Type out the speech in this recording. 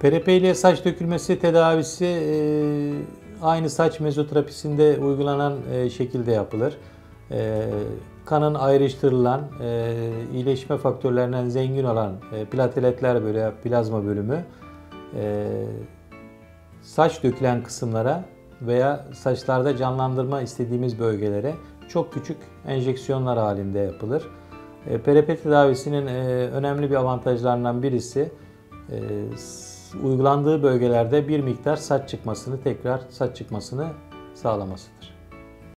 PRP ile saç dökülmesi tedavisi aynı saç mezoterapisinde uygulanan şekilde yapılır. Kanın ayrıştırılan, iyileşme faktörlerinden zengin olan plateletler veya plazma bölümü saç dökülen kısımlara veya saçlarda canlandırma istediğimiz bölgelere çok küçük enjeksiyonlar halinde yapılır. PRP tedavisinin önemli bir avantajlarından birisi uygulandığı bölgelerde bir miktar saç çıkmasını sağlamasıdır.